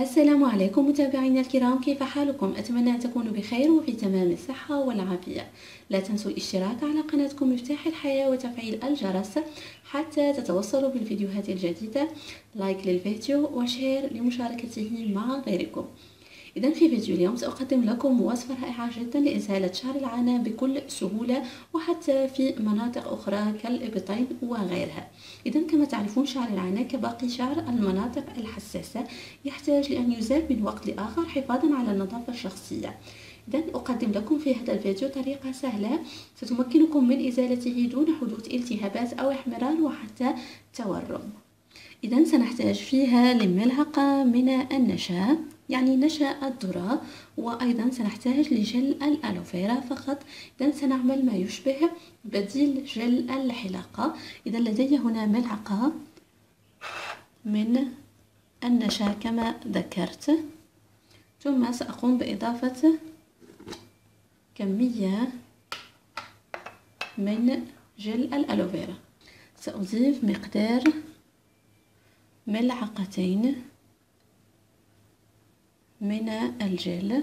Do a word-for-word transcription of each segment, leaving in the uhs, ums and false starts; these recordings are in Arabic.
السلام عليكم متابعينا الكرام، كيف حالكم؟ أتمنى أن تكونوا بخير وفي تمام الصحة والعافية. لا تنسوا الاشتراك على قناتكم مفتاح الحياة وتفعيل الجرس حتى تتوصلوا بالفيديوهات الجديدة. لايك للفيديو وشير لمشاركته مع غيركم. إذا في فيديو اليوم سأقدم لكم وصفة رائعة جدا لإزالة شعر العانة بكل سهولة وحتى في مناطق أخرى كالإبطين وغيرها. إذا كما تعرفون شعر العانة كباقي شعر المناطق الحساسة يحتاج لأن يزال من وقت لآخر حفاظا على النظافة الشخصية. إذا أقدم لكم في هذا الفيديو طريقة سهلة ستمكنكم من إزالته دون حدوث التهابات أو احمرار وحتى تورم. إذا سنحتاج فيها لملعقة من النشا، يعني نشا الذرة، وايضا سنحتاج لجل الالوفيرا فقط. اذا سنعمل ما يشبه بديل جل الحلاقه. اذا لدي هنا ملعقه من النشا كما ذكرت، ثم ساقوم باضافه كميه من جل الالوفيرا. ساضيف مقدار ملعقتين من الجل.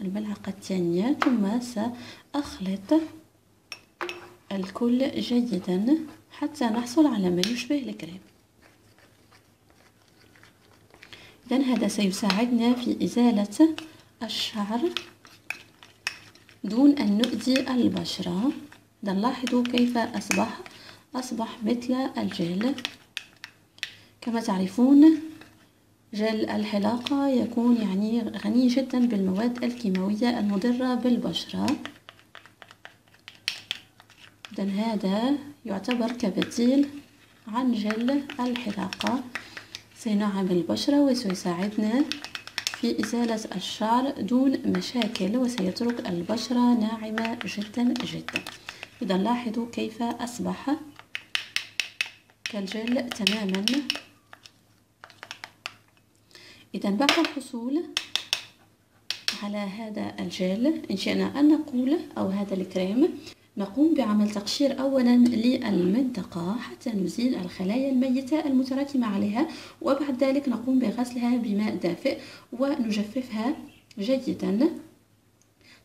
الملعقة الثانية، ثم سأخلط الكل جيدا حتى نحصل على ما يشبه الكريم. إذن هذا سيساعدنا في إزالة الشعر دون أن نؤذي البشرة. إذن لاحظوا كيف أصبح أصبح مثل الجل. كما تعرفون جل الحلاقة يكون يعني غني جدا بالمواد الكيماوية المضرة بالبشرة. إذن هذا يعتبر كبديل عن جل الحلاقة، سينعم البشرة وسيساعدنا في إزالة الشعر دون مشاكل، وسيترك البشرة ناعمة جدا جدا. إذن لاحظوا كيف أصبح كالجل تماما. إذا بعد الحصول على هذا الجل إن شئنا أن نقول أو هذا الكريم، نقوم بعمل تقشير أولا للمنطقة حتى نزيل الخلايا الميتة المتراكمة عليها، وبعد ذلك نقوم بغسلها بماء دافئ ونجففها جيدا.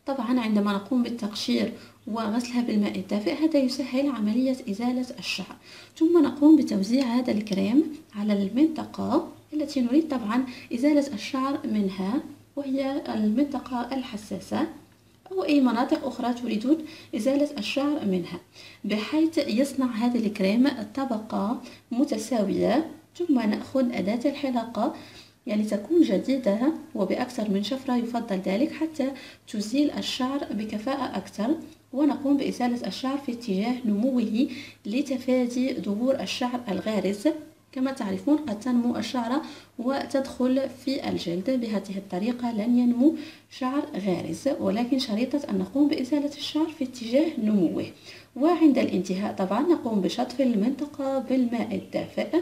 طبعا عندما نقوم بالتقشير وغسلها بالماء الدافئ هذا يسهل عملية إزالة الشعر. ثم نقوم بتوزيع هذا الكريم على المنطقة التي نريد طبعا إزالة الشعر منها، وهي المنطقة الحساسة أو أي مناطق أخرى تريدون إزالة الشعر منها، بحيث يصنع هذا الكريم طبقة متساوية. ثم نأخذ أداة الحلاقة، يعني تكون جديدة وبأكثر من شفرة يفضل ذلك حتى تزيل الشعر بكفاءة أكثر، ونقوم بإزالة الشعر في اتجاه نموه لتفادي ظهور الشعر الغارز. كما تعرفون قد تنمو الشعرة وتدخل في الجلد، بهذه الطريقة لن ينمو شعر غارز، ولكن شريطة أن نقوم بإزالة الشعر في اتجاه نموه. وعند الانتهاء طبعا نقوم بشطف المنطقة بالماء الدافئ،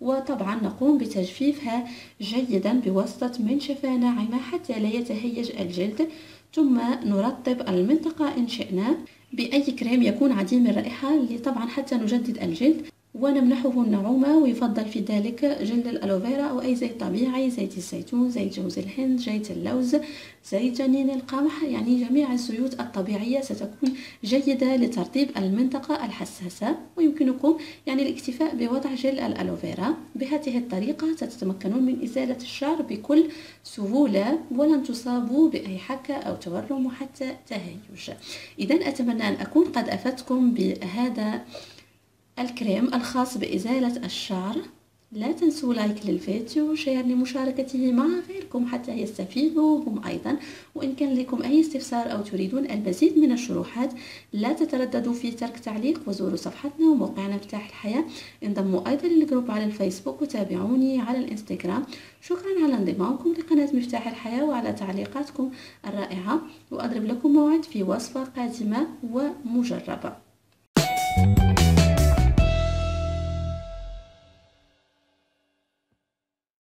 وطبعا نقوم بتجفيفها جيدا بواسطة منشفة ناعمة حتى لا يتهيج الجلد. ثم نرطب المنطقة إن شئنا بأي كريم يكون عديم الرائحة لطبعا حتى نجدد الجلد ونمنحه النعومة، ويفضل في ذلك جل الألوفيرا أو أي زيت طبيعي، زيت الزيتون، زيت جوز الهند، زيت اللوز، زيت جنين القمح، يعني جميع الزيوت الطبيعية ستكون جيدة لترطيب المنطقة الحساسة. ويمكنكم يعني الاكتفاء بوضع جل الألوفيرا، بهذه الطريقة ستتمكنون من إزالة الشعر بكل سهولة ولن تصابوا بأي حكة أو تورم وحتى تهيج. إذن أتمنى أن أكون قد أفدتكم بهذا الكريم الخاص بإزالة الشعر. لا تنسوا لايك للفيديو وشير لمشاركته مع غيركم حتى يستفيدوا هم أيضا. وإن كان لكم أي استفسار أو تريدون المزيد من الشروحات لا تترددوا في ترك تعليق، وزوروا صفحتنا وموقعنا مفتاح الحياة. انضموا أيضا للجروب على الفيسبوك وتابعوني على الانستغرام. شكرا على انضمامكم لقناة مفتاح الحياة وعلى تعليقاتكم الرائعة، وأضرب لكم موعد في وصفة قادمة ومجربة.